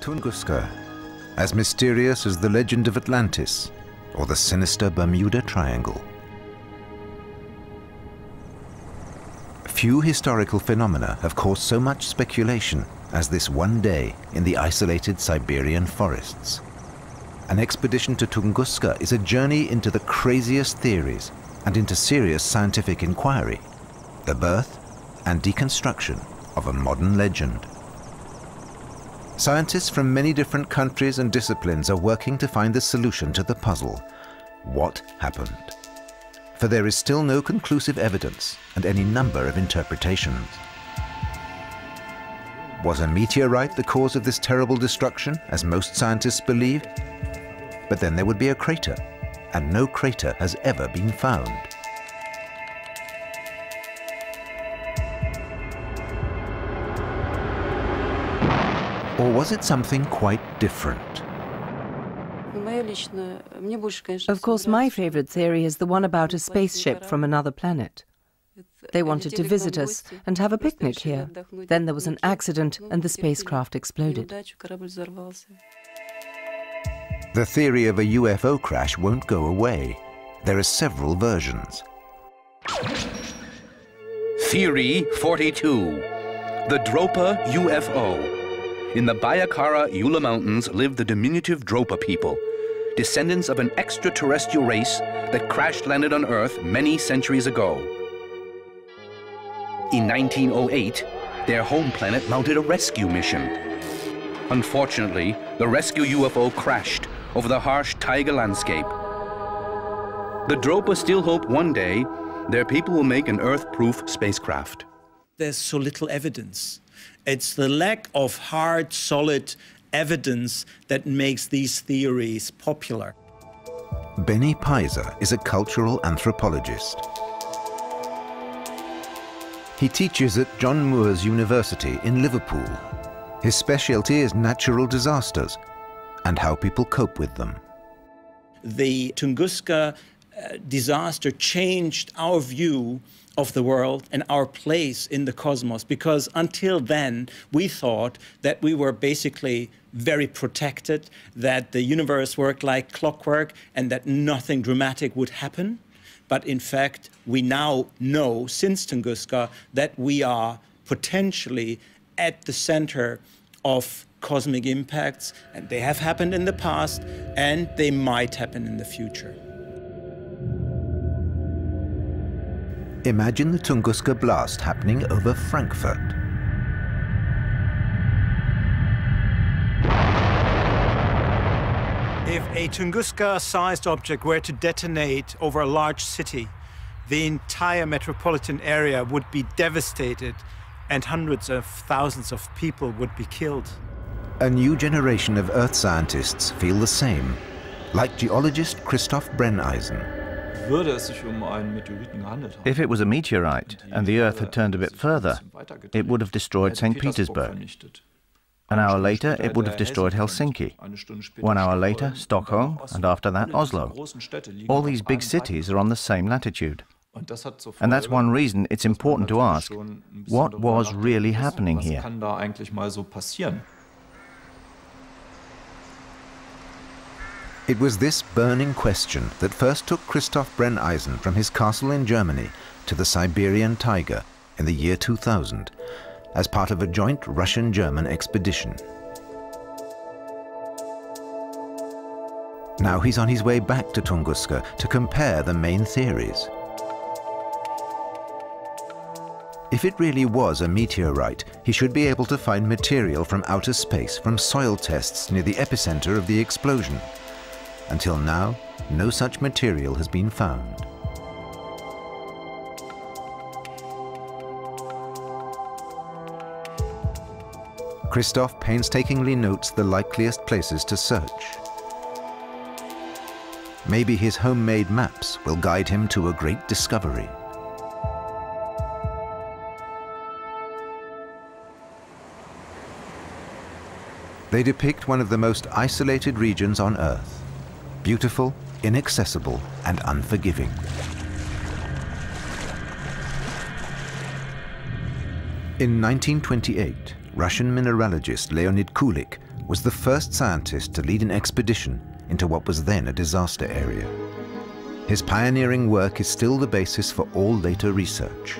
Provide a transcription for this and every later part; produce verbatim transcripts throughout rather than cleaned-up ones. Tunguska, as mysterious as the legend of Atlantis or the sinister Bermuda Triangle. Few historical phenomena have caused so much speculation as this one day in the isolated Siberian forests. An expedition to Tunguska is a journey into the craziest theories and into serious scientific inquiry, the birth and deconstruction of a modern legend. Scientists from many different countries and disciplines are working to find the solution to the puzzle. What happened? For there is still no conclusive evidence and any number of interpretations. Was a meteorite the cause of this terrible destruction, as most scientists believe? But then there would be a crater, and no crater has ever been found. Or was it something quite different? Of course, my favorite theory is the one about a spaceship from another planet. They wanted to visit us and have a picnic here. Then there was an accident and the spacecraft exploded. The theory of a U F O crash won't go away. There are several versions. Theory forty-two, the Dropa U F O. In the Bayakara Yula Mountains lived the diminutive Dropa people, descendants of an extraterrestrial race that crash-landed on Earth many centuries ago. In nineteen oh eight, their home planet mounted a rescue mission. Unfortunately, the rescue U F O crashed over the harsh taiga landscape. The Dropa still hope one day their people will make an Earth-proof spacecraft. There's so little evidence. It's the lack of hard, solid evidence that makes these theories popular. Benny Peiser is a cultural anthropologist. He teaches at John Moores University in Liverpool. His specialty is natural disasters and how people cope with them. The Tunguska uh, disaster changed our view of the world and our place in the cosmos, because until then we thought that we were basically very protected, that the universe worked like clockwork and that nothing dramatic would happen. But in fact, we now know, since Tunguska, that we are potentially at the center of cosmic impacts, and they have happened in the past and they might happen in the future. Imagine the Tunguska blast happening over Frankfurt. If a Tunguska-sized object were to detonate over a large city, the entire metropolitan area would be devastated and hundreds of thousands of people would be killed. A new generation of Earth scientists feel the same, like geologist Christoph Brenneisen. If it was a meteorite and the Earth had turned a bit further, it would have destroyed Saint Petersburg. An hour later, it would have destroyed Helsinki. One hour later, Stockholm, and after that, Oslo. All these big cities are on the same latitude. And that's one reason it's important to ask, what was really happening here? It was this burning question that first took Christoph Brenneisen from his castle in Germany to the Siberian taiga in the year two thousand as part of a joint Russian-German expedition. Now he's on his way back to Tunguska to compare the main theories. If it really was a meteorite, he should be able to find material from outer space from soil tests near the epicenter of the explosion. Until now, no such material has been found. Christoph painstakingly notes the likeliest places to search. Maybe his homemade maps will guide him to a great discovery. They depict one of the most isolated regions on Earth. Beautiful, inaccessible, and unforgiving. In nineteen twenty-eight, Russian mineralogist Leonid Kulik was the first scientist to lead an expedition into what was then a disaster area. His pioneering work is still the basis for all later research.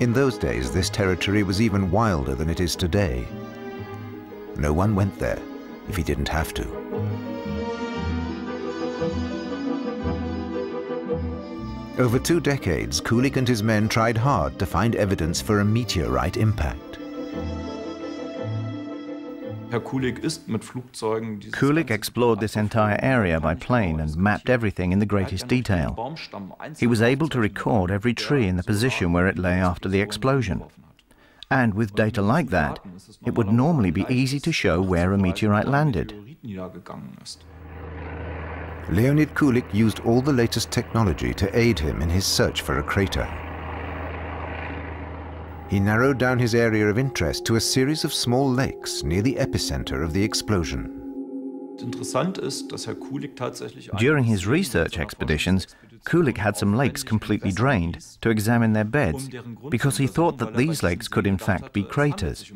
In those days, this territory was even wilder than it is today. No one went there if he didn't have to. Over two decades, Kulik and his men tried hard to find evidence for a meteorite impact. Kulik explored this entire area by plane and mapped everything in the greatest detail. He was able to record every tree in the position where it lay after the explosion. And with data like that, it would normally be easy to show where a meteorite landed. Leonid Kulik used all the latest technology to aid him in his search for a crater. He narrowed down his area of interest to a series of small lakes near the epicenter of the explosion. During his research expeditions, Kulik had some lakes completely drained to examine their beds, because he thought that these lakes could in fact be craters.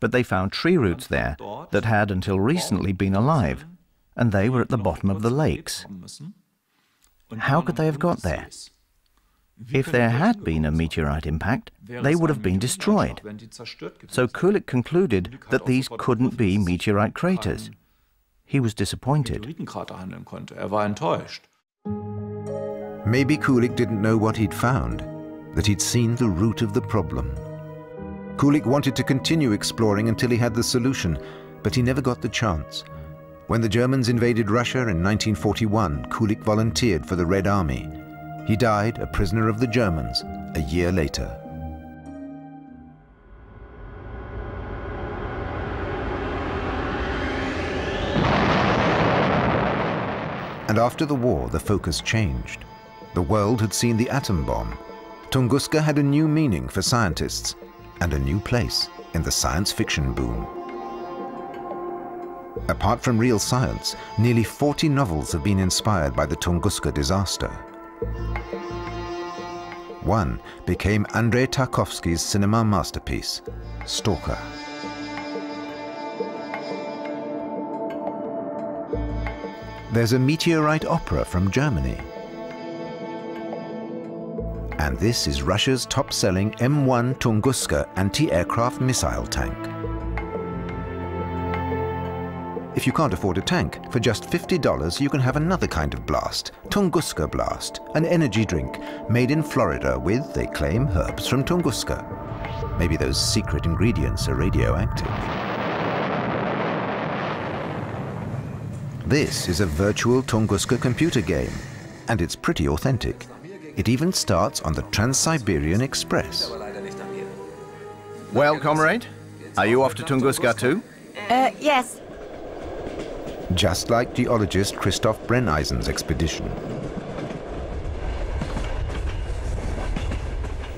But they found tree roots there that had until recently been alive, and they were at the bottom of the lakes. How could they have got there? If there had been a meteorite impact, they would have been destroyed. So Kulik concluded that these couldn't be meteorite craters. He was disappointed. Maybe Kulik didn't know what he'd found, that he'd seen the root of the problem. Kulik wanted to continue exploring until he had the solution, but he never got the chance. When the Germans invaded Russia in nineteen forty-one, Kulik volunteered for the Red Army. He died a prisoner of the Germans a year later. And after the war, the focus changed. The world had seen the atom bomb. Tunguska had a new meaning for scientists and a new place in the science fiction boom. Apart from real science, nearly forty novels have been inspired by the Tunguska disaster. One became Andrei Tarkovsky's cinema masterpiece, Stalker. There's a meteorite opera from Germany. And this is Russia's top-selling M one Tunguska anti-aircraft missile tank. If you can't afford a tank, for just fifty dollars you can have another kind of blast, Tunguska Blast, an energy drink made in Florida with, they claim, herbs from Tunguska. Maybe those secret ingredients are radioactive. This is a virtual Tunguska computer game, and it's pretty authentic. It even starts on the Trans-Siberian Express. Well, comrade, are you off to Tunguska too? Uh, yes. Just like geologist Christoph Brenneisen's expedition.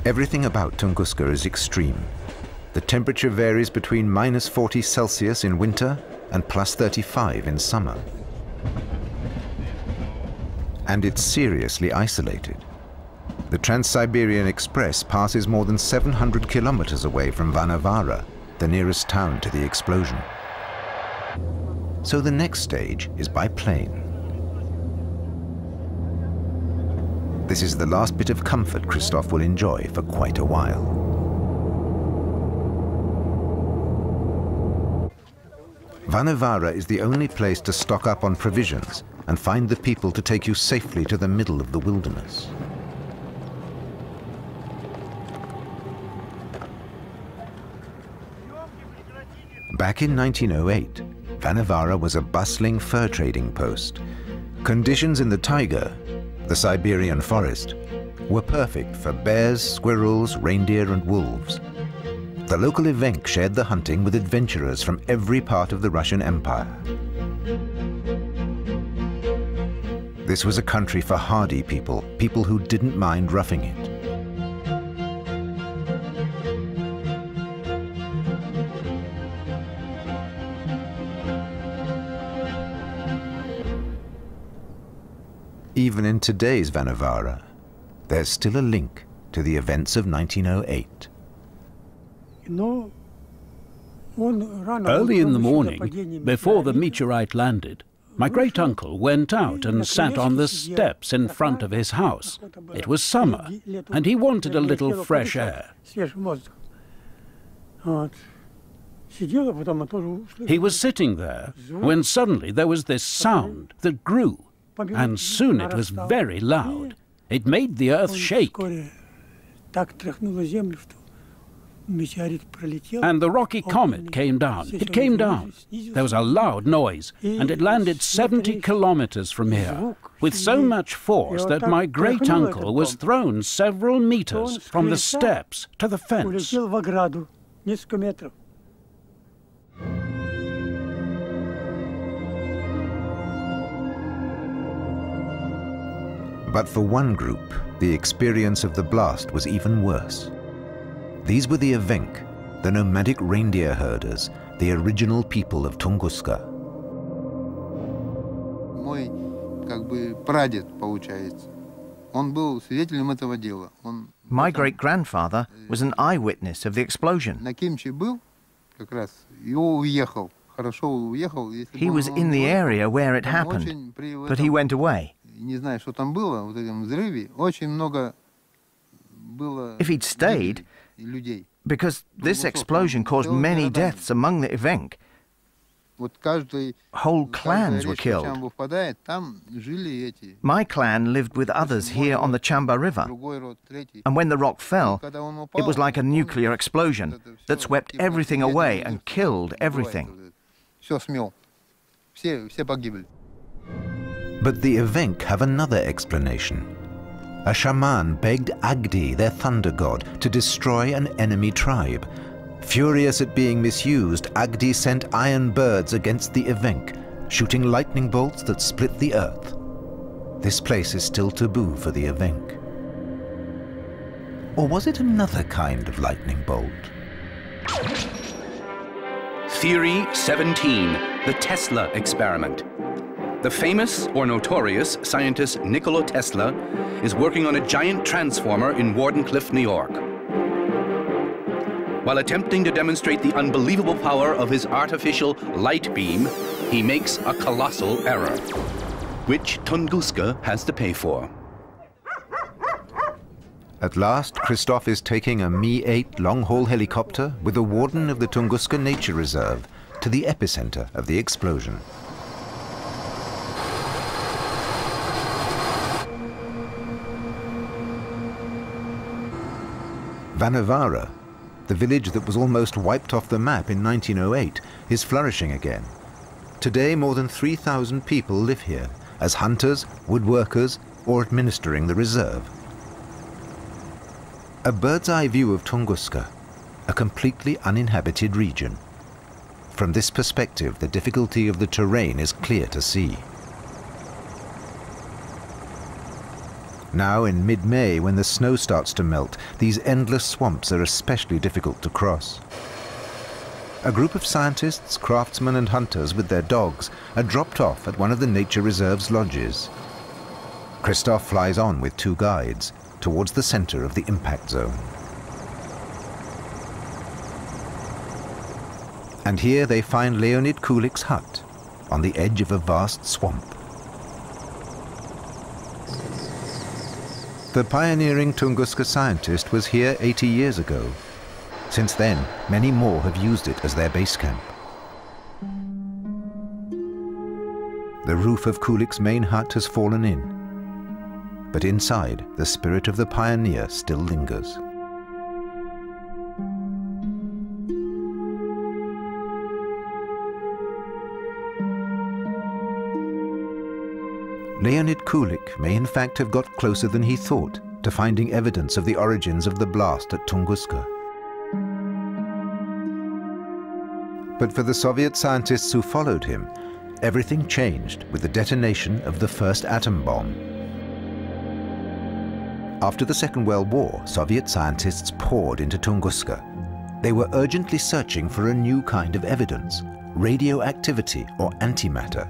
Everything about Tunguska is extreme. The temperature varies between minus forty Celsius in winter and plus thirty-five in summer. And it's seriously isolated. The Trans-Siberian Express passes more than seven hundred kilometers away from Vanavara, the nearest town to the explosion. So the next stage is by plane. This is the last bit of comfort Christoph will enjoy for quite a while. Vanavara is the only place to stock up on provisions and find the people to take you safely to the middle of the wilderness. Back in nineteen oh eight, Vanavara was a bustling fur trading post. Conditions in the taiga, the Siberian forest, were perfect for bears, squirrels, reindeer and wolves. The local Evenk shared the hunting with adventurers from every part of the Russian Empire. This was a country for hardy people, people who didn't mind roughing it. even in today's Vanavara, there's still a link to the events of nineteen oh eight. Early in the morning, before the meteorite landed, my great-uncle went out and sat on the steps in front of his house. It was summer, and he wanted a little fresh air. He was sitting there when suddenly there was this sound that grew, and soon it was very loud. It made the earth shake. And the rocky comet came down. It came down. There was a loud noise, and it landed seventy kilometers from here, with so much force that my great-uncle was thrown several meters from the steps to the fence. But for one group, the experience of the blast was even worse. These were the Evenk, the nomadic reindeer herders, the original people of Tunguska. My great-grandfather was an eyewitness of the explosion. He was in the area where it happened, but he went away. If he'd stayed, because this explosion caused many deaths among the Evenk, whole clans were killed. My clan lived with others here on the Chamba River, and when the rock fell, it was like a nuclear explosion that swept everything away and killed everything. But the Evenk have another explanation. A shaman begged Agdi, their thunder god, to destroy an enemy tribe. Furious at being misused, Agdi sent iron birds against the Evenk, shooting lightning bolts that split the earth. This place is still taboo for the Evenk. Or was it another kind of lightning bolt? Theory seventeen, the Tesla experiment. The famous or notorious scientist Nikola Tesla is working on a giant transformer in Wardenclyffe, New York. While attempting to demonstrate the unbelievable power of his artificial light beam, he makes a colossal error, which Tunguska has to pay for. At last, Christoph is taking a Mi eight long-haul helicopter with the warden of the Tunguska Nature Reserve to the epicenter of the explosion. Vanavara, the village that was almost wiped off the map in nineteen oh eight, is flourishing again. Today, more than three thousand people live here as hunters, woodworkers, or administering the reserve. A bird's-eye view of Tunguska, a completely uninhabited region. From this perspective, the difficulty of the terrain is clear to see. Now, in mid-May, when the snow starts to melt, these endless swamps are especially difficult to cross. A group of scientists, craftsmen and hunters with their dogs are dropped off at one of the nature reserve's lodges. Christoph flies on with two guides towards the center of the impact zone. And here they find Leonid Kulik's hut on the edge of a vast swamp. The pioneering Tunguska scientist was here eighty years ago. Since then, many more have used it as their base camp. The roof of Kulik's main hut has fallen in. But inside, the spirit of the pioneer still lingers. Leonid Kulik may in fact have got closer than he thought to finding evidence of the origins of the blast at Tunguska. But for the Soviet scientists who followed him, everything changed with the detonation of the first atom bomb. After the Second World War, Soviet scientists poured into Tunguska. They were urgently searching for a new kind of evidence, radioactivity or antimatter.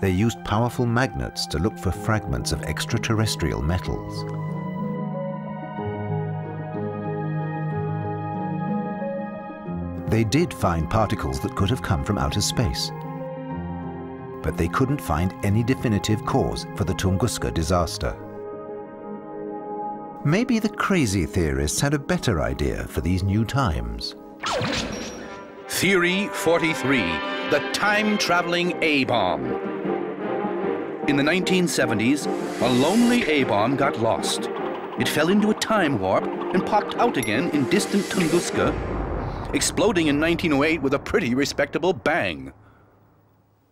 they used powerful magnets to look for fragments of extraterrestrial metals. They did find particles that could have come from outer space, but they couldn't find any definitive cause for the Tunguska disaster. Maybe the crazy theorists had a better idea for these new times. Theory forty-three, the time-traveling A-bomb. In the nineteen seventies, a lonely A-bomb got lost. It fell into a time warp and popped out again in distant Tunguska, exploding in nineteen oh eight with a pretty respectable bang.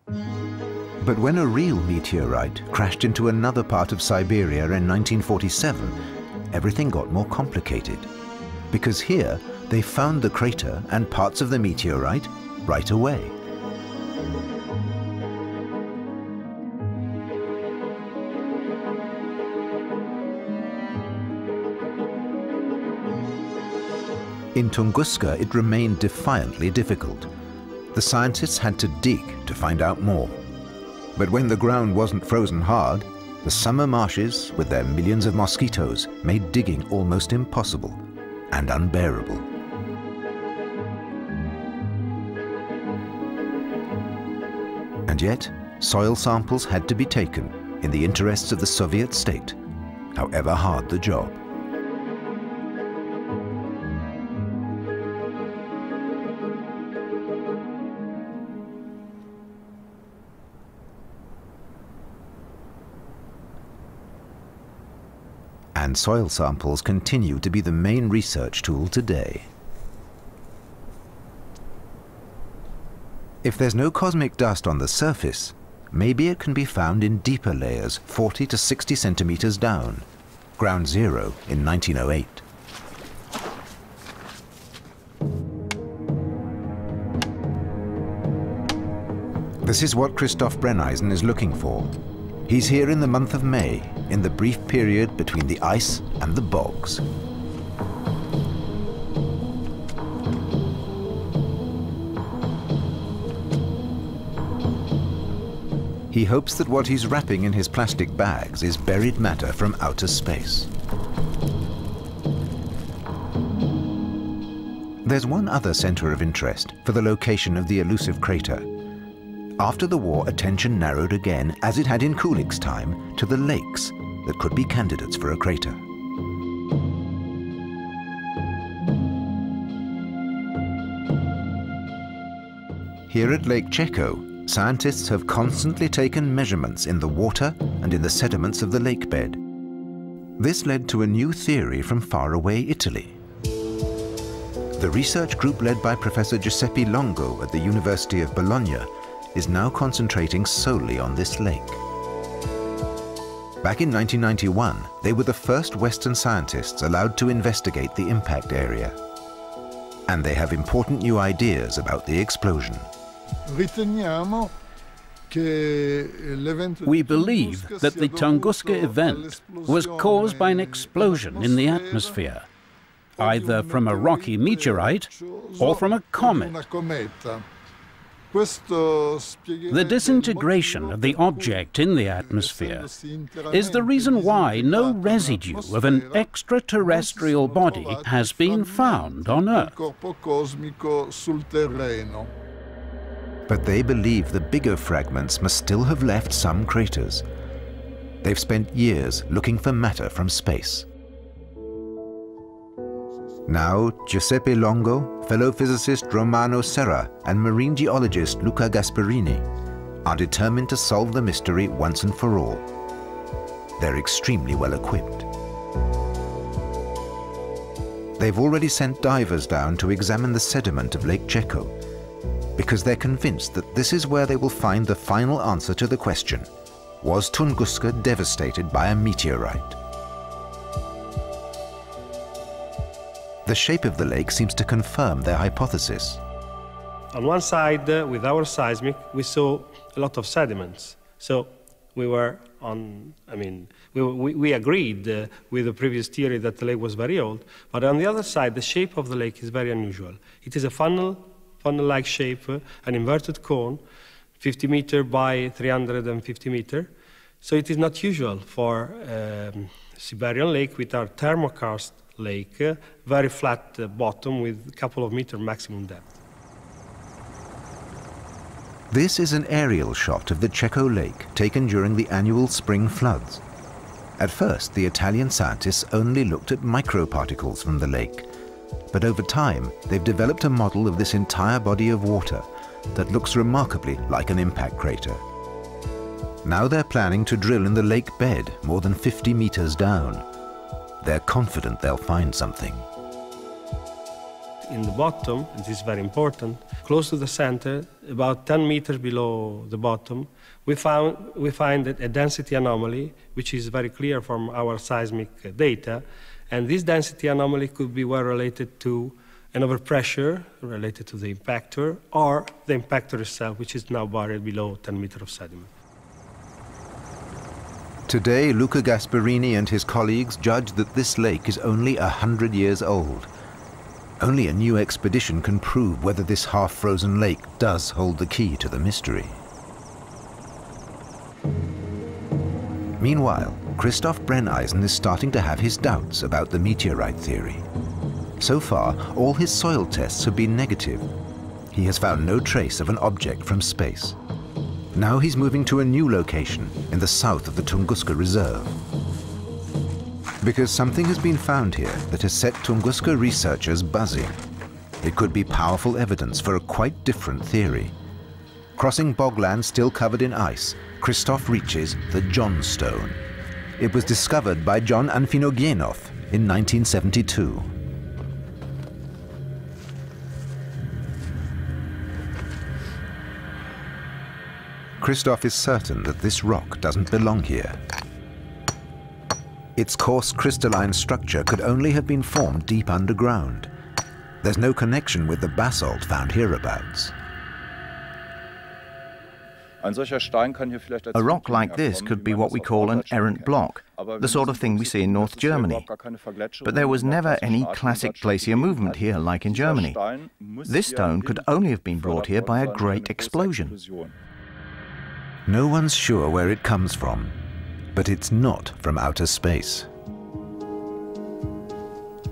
But when a real meteorite crashed into another part of Siberia in nineteen forty-seven, everything got more complicated, because here they found the crater and parts of the meteorite right away. In Tunguska, it remained defiantly difficult. The scientists had to dig to find out more. But when the ground wasn't frozen hard, the summer marshes, with their millions of mosquitoes, made digging almost impossible and unbearable. And yet, soil samples had to be taken in the interests of the Soviet state, however hard the job. And soil samples continue to be the main research tool today. If there's no cosmic dust on the surface, maybe it can be found in deeper layers forty to sixty centimeters down, ground zero in nineteen oh eight. This is what Christoph Brenneisen is looking for. He's here in the month of May, in the brief period between the ice and the bogs. He hopes that what he's wrapping in his plastic bags is buried matter from outer space. There's one other center of interest for the location of the elusive crater. After the war, attention narrowed again, as it had in Kulik's time, to the lakes that could be candidates for a crater. Here at Lake Checo, scientists have constantly taken measurements in the water and in the sediments of the lake bed. This led to a new theory from faraway Italy. The research group led by Professor Giuseppe Longo at the University of Bologna is now concentrating solely on this lake. Back in nineteen ninety-one, they were the first Western scientists allowed to investigate the impact area. And they have important new ideas about the explosion. We believe that the Tunguska event was caused by an explosion in the atmosphere, either from a rocky meteorite or from a comet. The disintegration of the object in the atmosphere is the reason why no residue of an extraterrestrial body has been found on Earth. But they believe the bigger fragments must still have left some craters. They've spent years looking for matter from space. Now, Giuseppe Longo, fellow physicist Romano Serra, and marine geologist Luca Gasperini are determined to solve the mystery once and for all. They're extremely well equipped. They've already sent divers down to examine the sediment of Lake Checo, because they're convinced that this is where they will find the final answer to the question, was Tunguska devastated by a meteorite? The shape of the lake seems to confirm their hypothesis. On one side, uh, with our seismic, we saw a lot of sediments. So we were on, I mean, we, we, we agreed uh, with the previous theory that the lake was very old. But on the other side, the shape of the lake is very unusual. It is a funnel, funnel-like shape, uh, an inverted cone, fifty meter by three hundred fifty meter. So it is not usual for um, Siberian lake with our thermokarst lake, uh, very flat uh, bottom with a couple of meter maximum depth. This is an aerial shot of the Checo lake taken during the annual spring floods. At first, the Italian scientists only looked at microparticles from the lake, but over time they've developed a model of this entire body of water that looks remarkably like an impact crater. Now they're planning to drill in the lake bed more than fifty meters down. They're confident they'll find something. In the bottom, and this is very important, close to the center, about ten meters below the bottom, we, found, we find a density anomaly, which is very clear from our seismic data. And this density anomaly could be well related to an overpressure related to the impactor, or the impactor itself, which is now buried below ten meters of sediment. Today, Luca Gasperini and his colleagues judge that this lake is only one hundred years old. Only a new expedition can prove whether this half-frozen lake does hold the key to the mystery. Meanwhile, Christoph Brenneisen is starting to have his doubts about the meteorite theory. So far, all his soil tests have been negative. He has found no trace of an object from space. Now he's moving to a new location in the south of the Tunguska Reserve. Because something has been found here that has set Tunguska researchers buzzing. It could be powerful evidence for a quite different theory. Crossing bogland still covered in ice, Christoph reaches the Johnstone. It was discovered by John Anfinogenov in nineteen seventy-two. Christoph is certain that this rock doesn't belong here. Its coarse crystalline structure could only have been formed deep underground. There's no connection with the basalt found hereabouts. A rock like this could be what we call an errant block, the sort of thing we see in North Germany. But there was never any classic glacier movement here like in Germany. This stone could only have been brought here by a great explosion. No one's sure where it comes from, but it's not from outer space.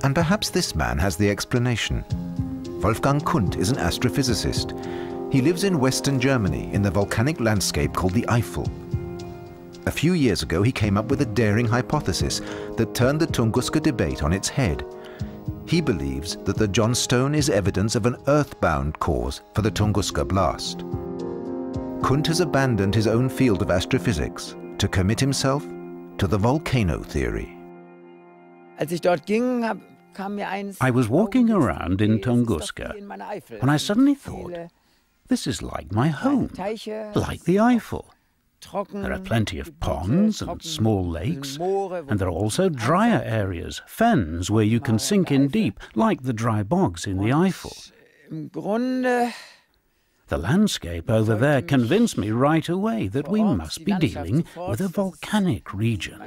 And perhaps this man has the explanation. Wolfgang Kundt is an astrophysicist. He lives in western Germany in the volcanic landscape called the Eifel. A few years ago, he came up with a daring hypothesis that turned the Tunguska debate on its head. He believes that the Johnstone is evidence of an earthbound cause for the Tunguska blast. Kundt has abandoned his own field of astrophysics to commit himself to the volcano theory. I was walking around in Tunguska when I suddenly thought, this is like my home, like the Eifel. There are plenty of ponds and small lakes, and there are also drier areas, fens where you can sink in deep, like the dry bogs in the Eifel. The landscape over there convinced me right away that we must be dealing with a volcanic region.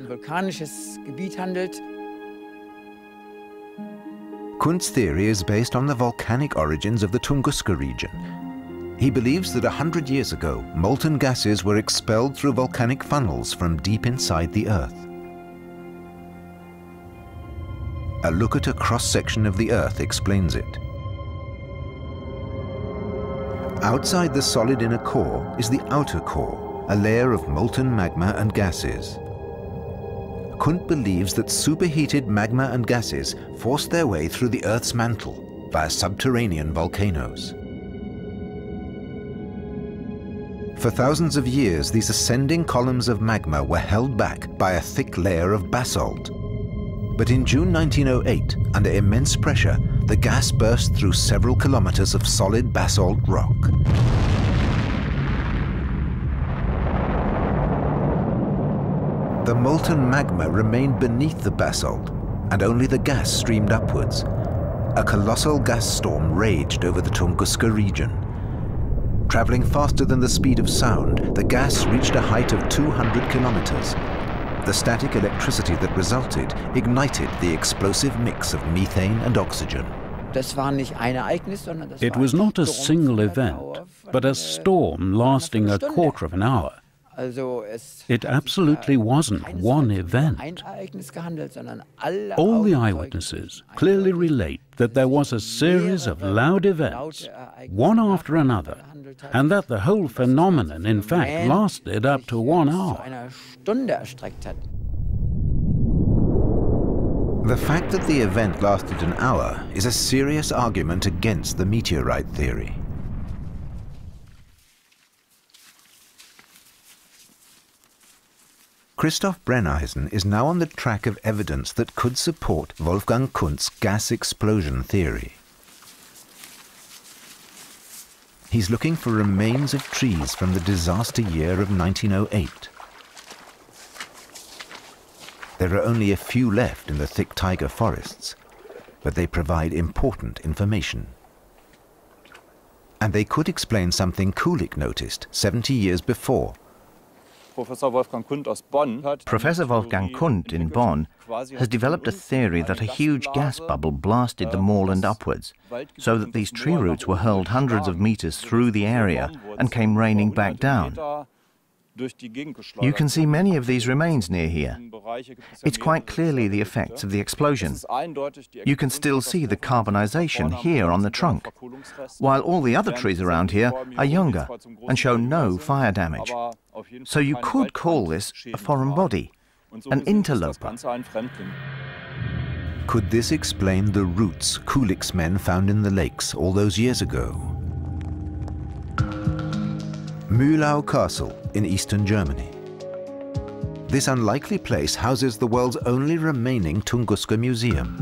Kundt's theory is based on the volcanic origins of the Tunguska region. He believes that one hundred years ago, molten gases were expelled through volcanic funnels from deep inside the Earth. A look at a cross-section of the Earth explains it. Outside the solid inner core is the outer core, a layer of molten magma and gases. Kundt believes that superheated magma and gases forced their way through the Earth's mantle via subterranean volcanoes. For thousands of years, these ascending columns of magma were held back by a thick layer of basalt. But in June nineteen oh eight, under immense pressure, the gas burst through several kilometers of solid basalt rock. The molten magma remained beneath the basalt, and only the gas streamed upwards. A colossal gas storm raged over the Tunguska region. Traveling faster than the speed of sound, the gas reached a height of two hundred kilometers. The static electricity that resulted ignited the explosive mix of methane and oxygen. It was not a single event. but a storm lasting a quarter of an hour. It absolutely wasn't one event. All the eyewitnesses clearly relate that there was a series of loud events, one after another, and that the whole phenomenon, in fact, lasted up to one hour. The fact that the event lasted an hour is a serious argument against the meteorite theory. Christoph Brenneisen is now on the track of evidence that could support Wolfgang Kundt's gas explosion theory. He's looking for remains of trees from the disaster year of nineteen oh eight. There are only a few left in the thick tiger forests, but they provide important information. And they could explain something Kulik noticed seventy years before. Professor Wolfgang Kundt in Bonn has developed a theory that a huge gas bubble blasted the moorland upwards, so that these tree roots were hurled hundreds of meters through the area and came raining back down. You can see many of these remains near here. It's quite clearly the effects of the explosion. You can still see the carbonization here on the trunk, while all the other trees around here are younger and show no fire damage. So you could call this a foreign body, an interloper. Could this explain the roots Kulik's men found in the lakes all those years ago? Mühlau Castle in eastern Germany. This unlikely place houses the world's only remaining Tunguska museum.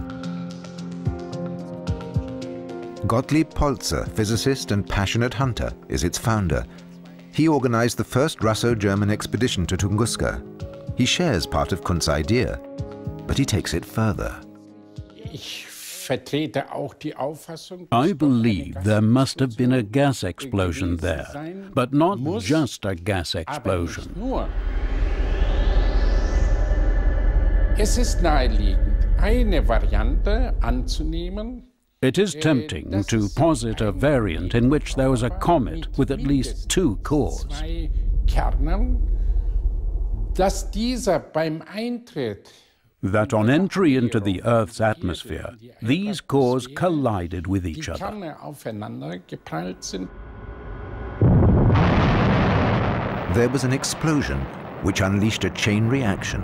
Gottlieb Polzer, physicist and passionate hunter, is its founder. He organized the first Russo-German expedition to Tunguska. He shares part of Kundt's idea, but he takes it further. I believe there must have been a gas explosion there, but not just a gas explosion. It is tempting to posit a variant in which there was a comet with at least two cores. That on entry into the Earth's atmosphere, these cores collided with each other. There was an explosion which unleashed a chain reaction.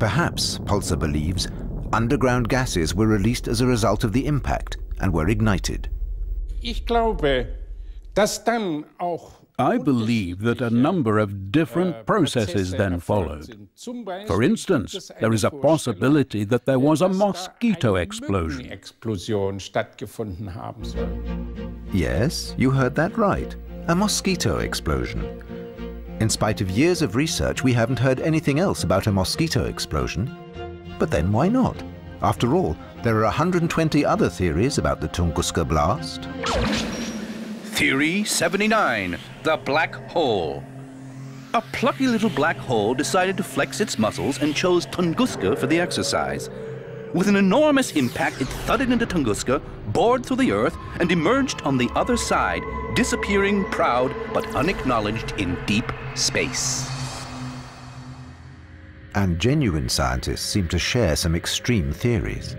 Perhaps, Polzer believes, underground gases were released as a result of the impact and were ignited. I believe that a number of different processes then followed. For instance, there is a possibility that there was a mosquito explosion. Yes, you heard that right. A mosquito explosion. In spite of years of research, we haven't heard anything else about a mosquito explosion. But then why not? After all, there are one hundred twenty other theories about the Tunguska blast. Theory seventy-nine, the black hole. A plucky little black hole decided to flex its muscles and chose Tunguska for the exercise. With an enormous impact, it thudded into Tunguska, bored through the earth, and emerged on the other side, disappearing proud but unacknowledged in deep space. And genuine scientists seem to share some extreme theories.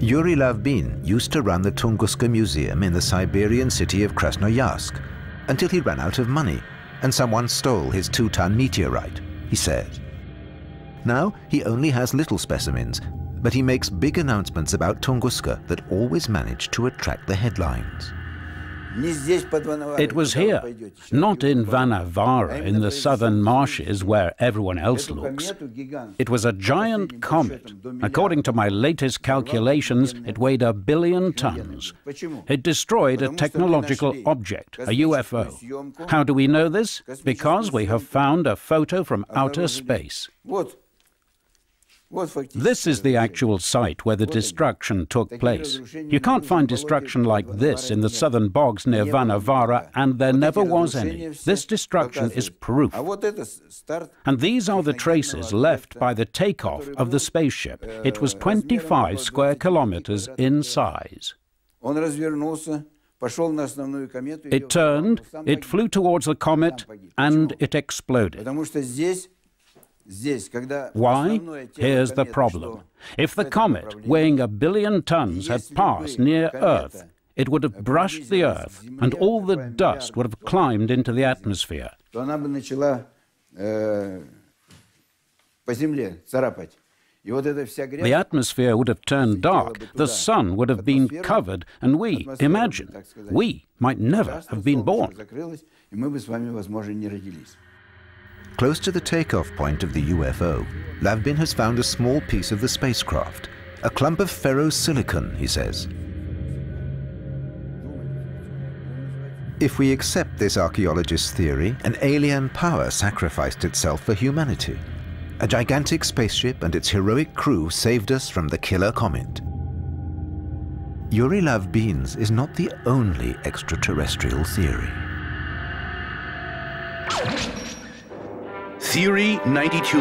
Yuri Lavbin used to run the Tunguska Museum in the Siberian city of Krasnoyarsk until he ran out of money and someone stole his two-ton meteorite, he says. Now he only has little specimens, but he makes big announcements about Tunguska that always manage to attract the headlines. It was here, not in Vanavara in the southern marshes where everyone else looks. It was a giant comet. According to my latest calculations, it weighed a billion tons. It destroyed a technological object, a U F O. How do we know this? Because we have found a photo from outer space. This is the actual site where the destruction took place. You can't find destruction like this in the southern bogs near Vanavara, and there never was any. This destruction is proof. And these are the traces left by the takeoff of the spaceship. It was twenty-five square kilometers in size. It turned, it flew towards the comet, and it exploded. Why? Here's the problem. If the comet, weighing a billion tons, had passed near Earth, it would have brushed the Earth, and all the dust would have climbed into the atmosphere. The atmosphere would have turned dark, the sun would have been covered, and we, imagine, we might never have been born. Close to the takeoff point of the U F O, Lavbin has found a small piece of the spacecraft, a clump of ferrosilicon, he says. If we accept this archaeologist's theory, an alien power sacrificed itself for humanity. A gigantic spaceship and its heroic crew saved us from the killer comet. Yuri Lavbin's is not the only extraterrestrial theory. Theory ninety-two,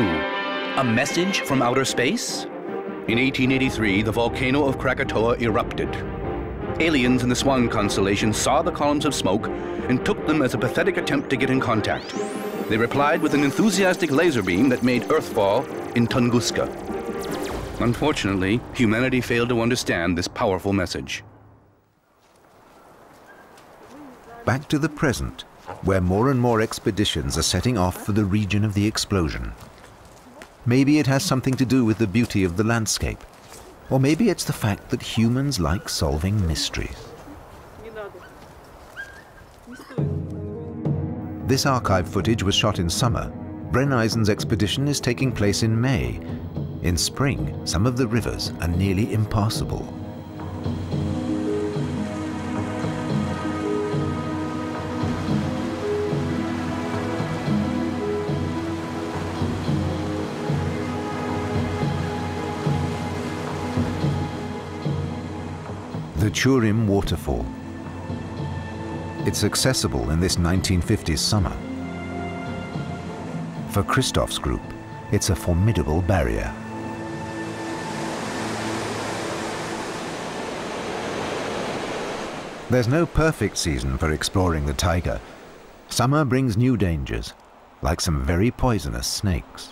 a message from outer space? In eighteen eighty-three, the volcano of Krakatoa erupted. Aliens in the Swan constellation saw the columns of smoke and took them as a pathetic attempt to get in contact. They replied with an enthusiastic laser beam that made Earth fall in Tunguska. Unfortunately, humanity failed to understand this powerful message. Back to the present, where more and more expeditions are setting off for the region of the explosion. Maybe it has something to do with the beauty of the landscape, or maybe it's the fact that humans like solving mysteries. This archive footage was shot in summer. Brenneisen's expedition is taking place in May. In spring, some of the rivers are nearly impassable. The Churim waterfall. It's accessible in this nineteen fifties summer. For Christoph's group, it's a formidable barrier. There's no perfect season for exploring the taiga. Summer brings new dangers, like some very poisonous snakes.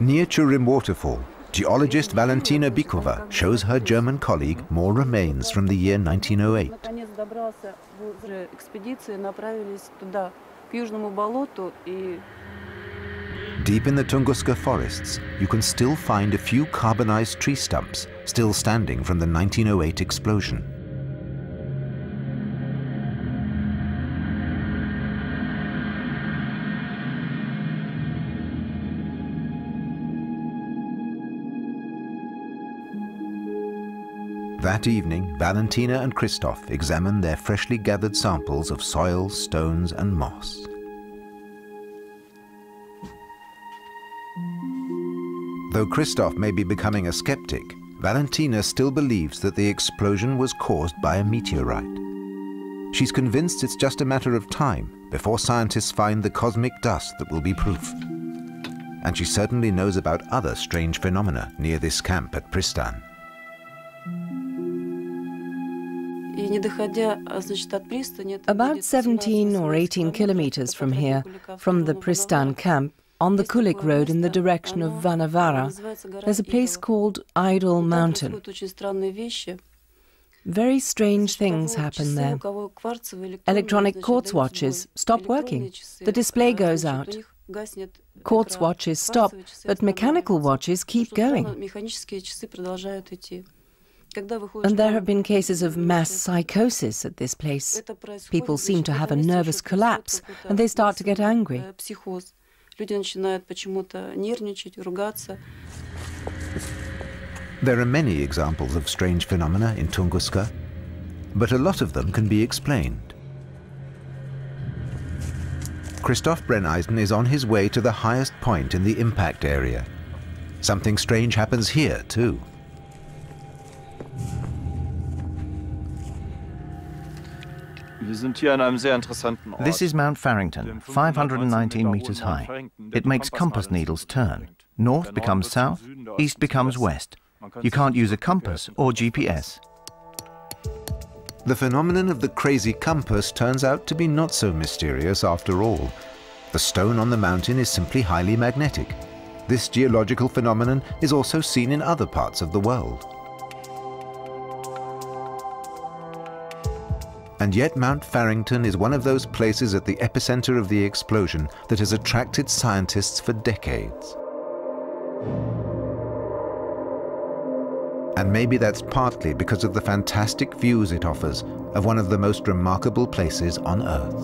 Near Churim waterfall, geologist Valentina Bikova shows her German colleague more remains from the year nineteen oh eight. Deep in the Tunguska forests, you can still find a few carbonized tree stumps still standing from the nineteen oh eight explosion. That evening, Valentina and Christoph examined their freshly gathered samples of soil, stones, and moss. Though Christoph may be becoming a skeptic, Valentina still believes that the explosion was caused by a meteorite. She's convinced it's just a matter of time before scientists find the cosmic dust that will be proof. And she certainly knows about other strange phenomena near this camp at Pristan. About seventeen or eighteen kilometers from here, from the Pristan camp, on the Kulik road in the direction of Vanavara, there's a place called Idol Mountain. Very strange things happen there. Electronic quartz watches stop working. The display goes out. Quartz watches stop, but mechanical watches keep going. And there have been cases of mass psychosis at this place. People seem to have a nervous collapse, and they start to get angry. There are many examples of strange phenomena in Tunguska, but a lot of them can be explained. Christoph Brenneisen is on his way to the highest point in the impact area. Something strange happens here, too. This is Mount Farrington, five hundred nineteen meters high. It makes compass needles turn. North becomes south, east becomes west, You can't use a compass or G P S. The phenomenon of the crazy compass turns out to be not so mysterious after all. The stone on the mountain is simply highly magnetic. This geological phenomenon is also seen in other parts of the world. And yet Mount Farrington is one of those places at the epicenter of the explosion that has attracted scientists for decades. And maybe that's partly because of the fantastic views it offers of one of the most remarkable places on Earth.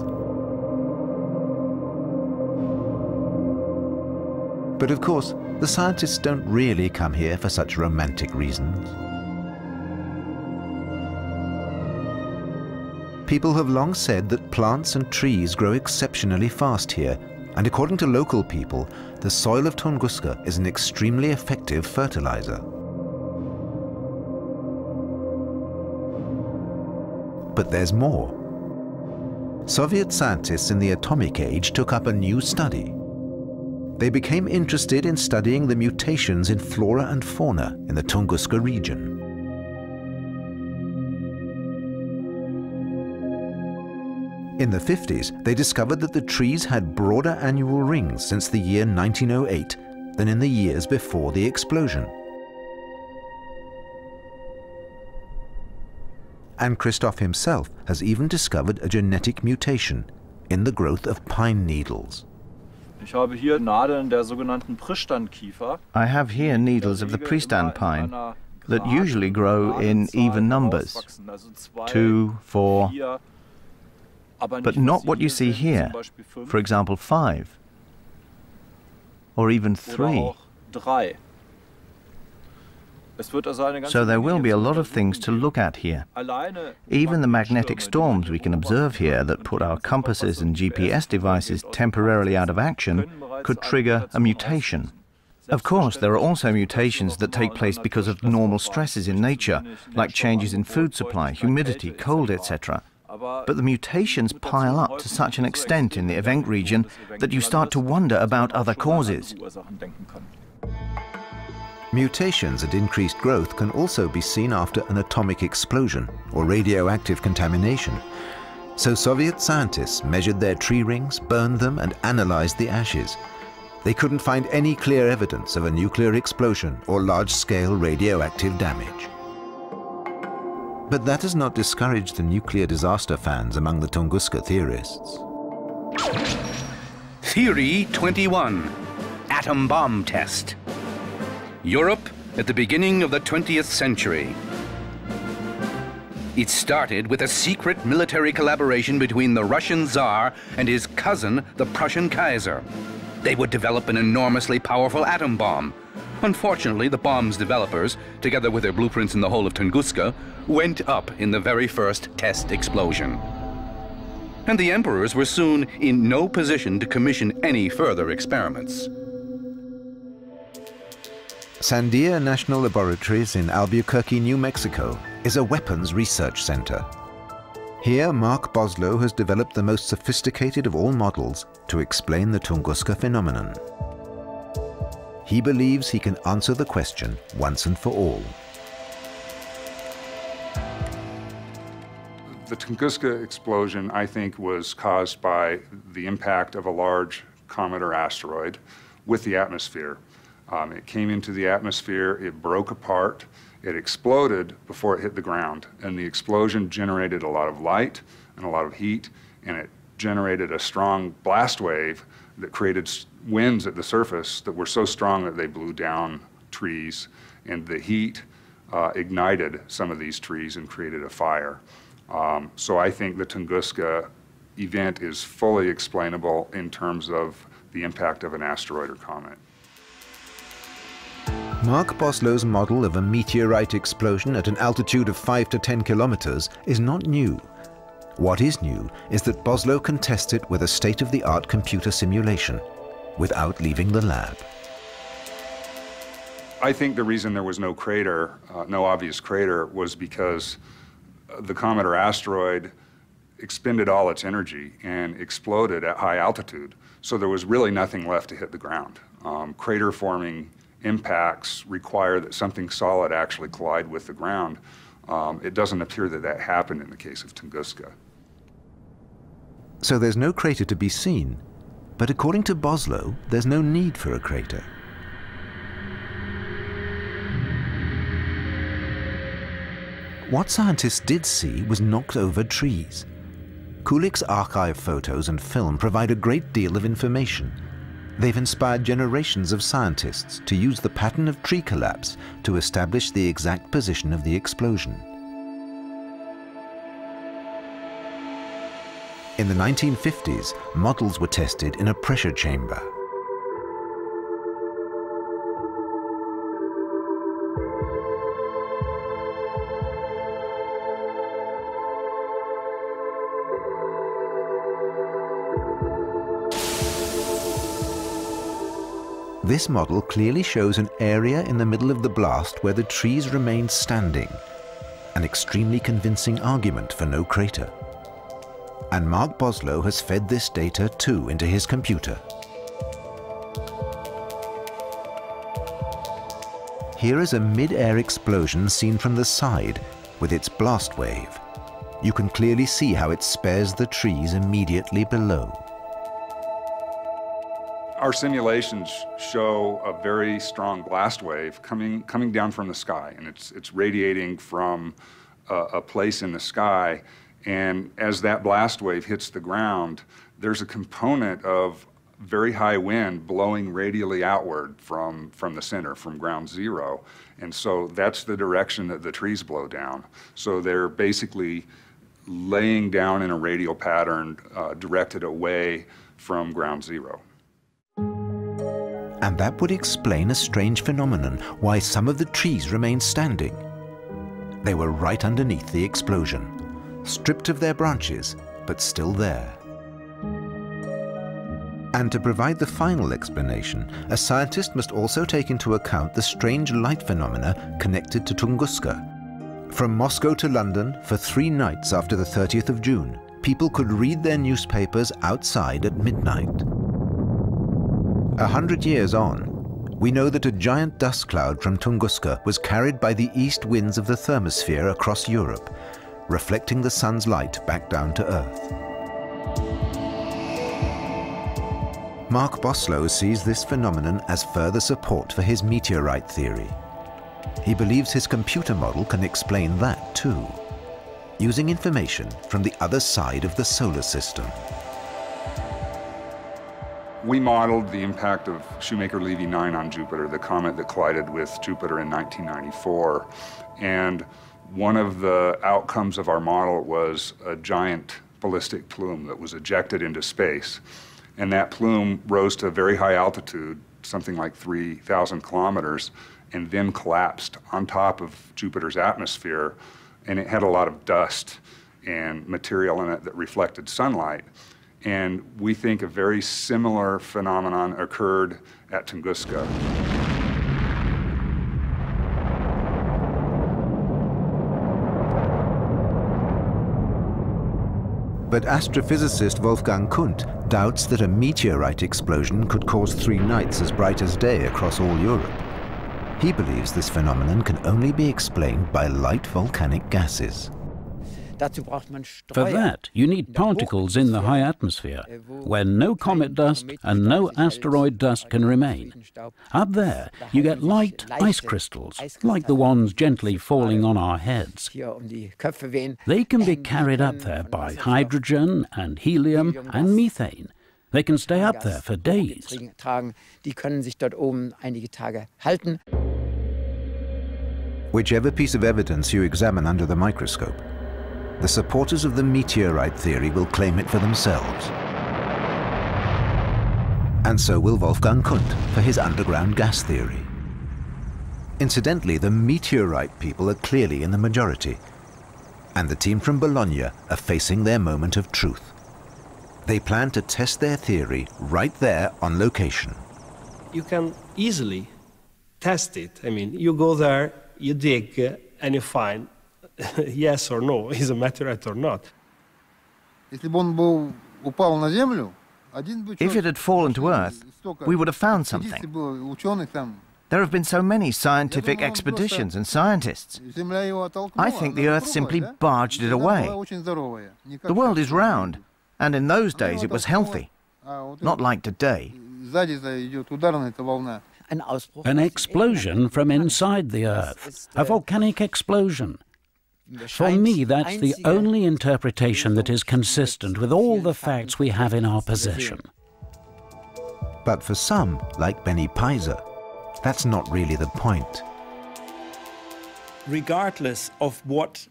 But of course, the scientists don't really come here for such romantic reasons. People have long said that plants and trees grow exceptionally fast here, and according to local people, the soil of Tunguska is an extremely effective fertilizer. But there's more. Soviet scientists in the atomic age took up a new study. They became interested in studying the mutations in flora and fauna in the Tunguska region. In the fifties, they discovered that the trees had broader annual rings since the year nineteen oh eight than in the years before the explosion. And Christoph himself has even discovered a genetic mutation in the growth of pine needles. I have here needles of the Pristan pine that usually grow in even numbers, two, four, but not what you see here, for example, five, or even three. So there will be a lot of things to look at here. Even the magnetic storms we can observe here that put our compasses and G P S devices temporarily out of action could trigger a mutation. Of course, there are also mutations that take place because of normal stresses in nature, like changes in food supply, humidity, cold, et cetera. But the mutations pile up to such an extent in the Evenk region that you start to wonder about other causes. Mutations and increased growth can also be seen after an atomic explosion or radioactive contamination. So Soviet scientists measured their tree rings, burned them, and analyzed the ashes. They couldn't find any clear evidence of a nuclear explosion or large-scale radioactive damage. But that has not discouraged the nuclear disaster fans among the Tunguska theorists. Theory twenty-one, Atom Bomb Test. Europe at the beginning of the twentieth century. It started with a secret military collaboration between the Russian Tsar and his cousin, the Prussian Kaiser. They would develop an enormously powerful atom bomb. Unfortunately, the bomb's developers, together with their blueprints in the whole of Tunguska, went up in the very first test explosion. And the emperors were soon in no position to commission any further experiments. Sandia National Laboratories in Albuquerque, New Mexico, is a weapons research center. Here, Mark Boslough has developed the most sophisticated of all models to explain the Tunguska phenomenon. He believes he can answer the question once and for all. The Tunguska explosion, I think, was caused by the impact of a large comet or asteroid with the atmosphere. Um, it came into the atmosphere, it broke apart, it exploded before it hit the ground. And the explosion generated a lot of light and a lot of heat, and it generated a strong blast wave that created winds at the surface that were so strong that they blew down trees. And the heat uh, ignited some of these trees and created a fire. Um, so I think the Tunguska event is fully explainable in terms of the impact of an asteroid or comet. Mark Boslough's model of a meteorite explosion at an altitude of five to ten kilometers is not new. What is new is that Boslough can test it with a state-of-the-art computer simulation without leaving the lab. I think the reason there was no crater, uh, no obvious crater, was because the comet or asteroid expended all its energy and exploded at high altitude. So there was really nothing left to hit the ground. Um, crater forming impacts require that something solid actually collide with the ground. Um, it doesn't appear that that happened in the case of Tunguska. So there's no crater to be seen, but according to Boslough, there's no need for a crater. What scientists did see was knocked over trees. Kulik's archive photos and film provide a great deal of information. They've inspired generations of scientists to use the pattern of tree collapse to establish the exact position of the explosion. In the nineteen fifties, models were tested in a pressure chamber. This model clearly shows an area in the middle of the blast where the trees remained standing, an extremely convincing argument for no crater. And Mark Boslough has fed this data too into his computer. Here is a mid-air explosion seen from the side with its blast wave. You can clearly see how it spares the trees immediately below. Our simulations show a very strong blast wave coming coming down from the sky, and it's it's radiating from a, a place in the sky. And as that blast wave hits the ground, there's a component of very high wind blowing radially outward from from the center, from ground zero. And so that's the direction that the trees blow down. So they're basically laying down in a radial pattern uh, directed away from ground zero. And that would explain a strange phenomenon, why some of the trees remained standing. They were right underneath the explosion, stripped of their branches, but still there. And to provide the final explanation, a scientist must also take into account the strange light phenomena connected to Tunguska. From Moscow to London, for three nights after the thirtieth of June, people could read their newspapers outside at midnight. A hundred years on, we know that a giant dust cloud from Tunguska was carried by the east winds of the thermosphere across Europe, reflecting the sun's light back down to Earth. Mark Boslough sees this phenomenon as further support for his meteorite theory. He believes his computer model can explain that too, using information from the other side of the solar system. We modeled the impact of Shoemaker-Levy nine on Jupiter, the comet that collided with Jupiter in nineteen ninety-four. And one of the outcomes of our model was a giant ballistic plume that was ejected into space. And that plume rose to a very high altitude, something like three thousand kilometers, and then collapsed on top of Jupiter's atmosphere. And it had a lot of dust and material in it that reflected sunlight. And we think a very similar phenomenon occurred at Tunguska. But astrophysicist Wolfgang Kundt doubts that a meteorite explosion could cause three nights as bright as day across all Europe. He believes this phenomenon can only be explained by light volcanic gases. For that, you need particles in the high atmosphere, where no comet dust and no asteroid dust can remain. Up there, you get light ice crystals, like the ones gently falling on our heads. They can be carried up there by hydrogen and helium and methane. They can stay up there for days. Whichever piece of evidence you examine under the microscope, the supporters of the meteorite theory will claim it for themselves. And so will Wolfgang Kundt for his underground gas theory. Incidentally, the meteorite people are clearly in the majority, and the team from Bologna are facing their moment of truth. They plan to test their theory right there on location. You can easily test it. I mean, you go there, you dig, and you find yes or no, is a meteorite or not. If it had fallen to Earth, we would have found something. There have been so many scientific expeditions and scientists. I think the Earth simply barged it away. The world is round, and in those days it was healthy, not like today. An explosion from inside the Earth, a volcanic explosion. For me, that's the only interpretation that is consistent with all the facts we have in our possession. But for some, like Benny Peiser, that's not really the point. Regardless of what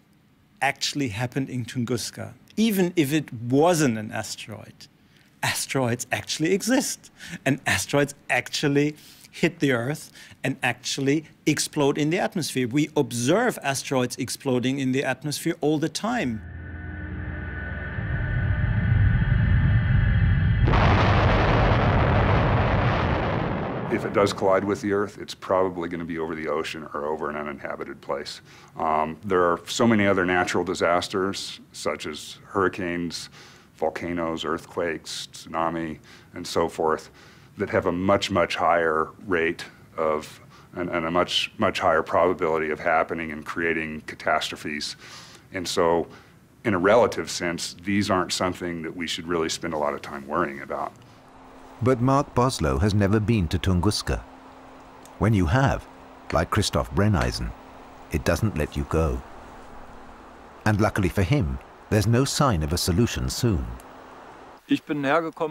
actually happened in Tunguska, even if it wasn't an asteroid, asteroids actually exist, and asteroids actually hit the Earth and actually explode in the atmosphere. We observe asteroids exploding in the atmosphere all the time. If it does collide with the Earth, it's probably going to be over the ocean or over an uninhabited place. Um, there are so many other natural disasters, such as hurricanes, volcanoes, earthquakes, tsunami, and so forth, that have a much, much higher rate of, and, and a much, much higher probability of happening and creating catastrophes. And so, in a relative sense, these aren't something that we should really spend a lot of time worrying about. But Mark Boslough has never been to Tunguska. When you have, like Christoph Brenneisen, it doesn't let you go. And luckily for him, there's no sign of a solution soon.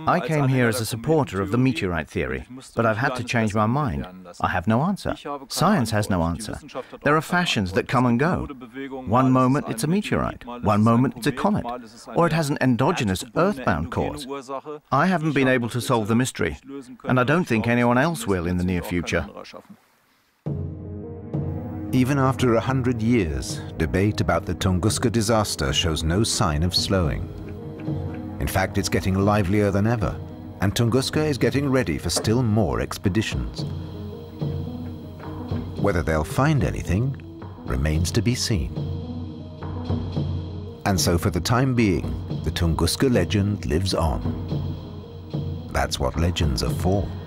I came here as a supporter of the meteorite theory, but I've had to change my mind. I have no answer. Science has no answer. There are fashions that come and go. One moment it's a meteorite, one moment it's a comet, or it has an endogenous earthbound cause. I haven't been able to solve the mystery, and I don't think anyone else will in the near future. Even after a hundred years, debate about the Tunguska disaster shows no sign of slowing. In fact, it's getting livelier than ever, and Tunguska is getting ready for still more expeditions. Whether they'll find anything remains to be seen. And so for the time being, the Tunguska legend lives on. That's what legends are for.